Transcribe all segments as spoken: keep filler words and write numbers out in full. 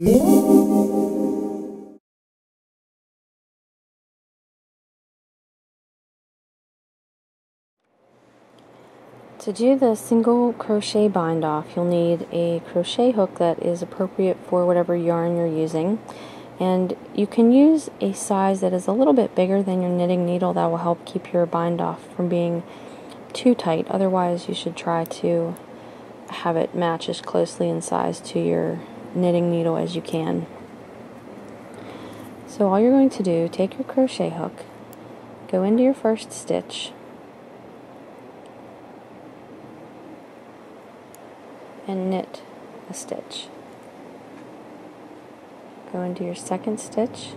To do the single crochet bind off, you'll need a crochet hook that is appropriate for whatever yarn you're using, and you can use a size that is a little bit bigger than your knitting needle. That will help keep your bind off from being too tight. Otherwise, you should try to have it match as closely in size to your knitting needle as you can. So all you're going to do, take your crochet hook, go into your first stitch, and knit a stitch. Go into your second stitch,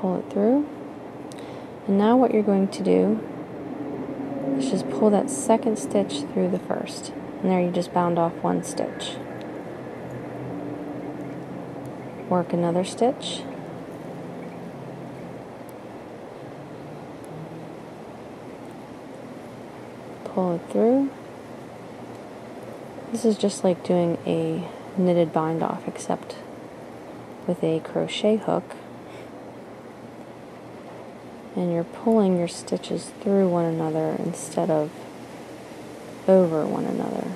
pull it through, and now what you're going to do is just pull that second stitch through the first. And there you just bound off one stitch. Work another stitch. Pull it through. This is just like doing a knitted bind off, except with a crochet hook. And you're pulling your stitches through one another instead of over one another.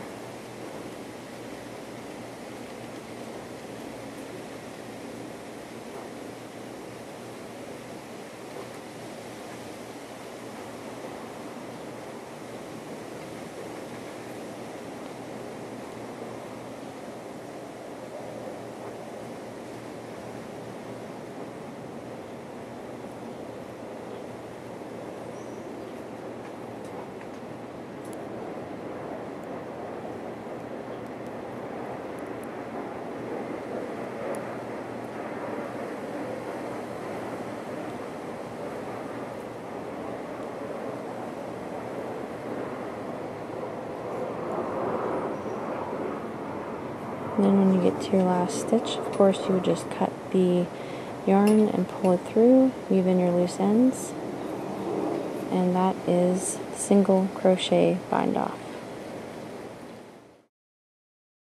And then when you get to your last stitch, of course, you would just cut the yarn and pull it through, weave in your loose ends, and that is single crochet bind off.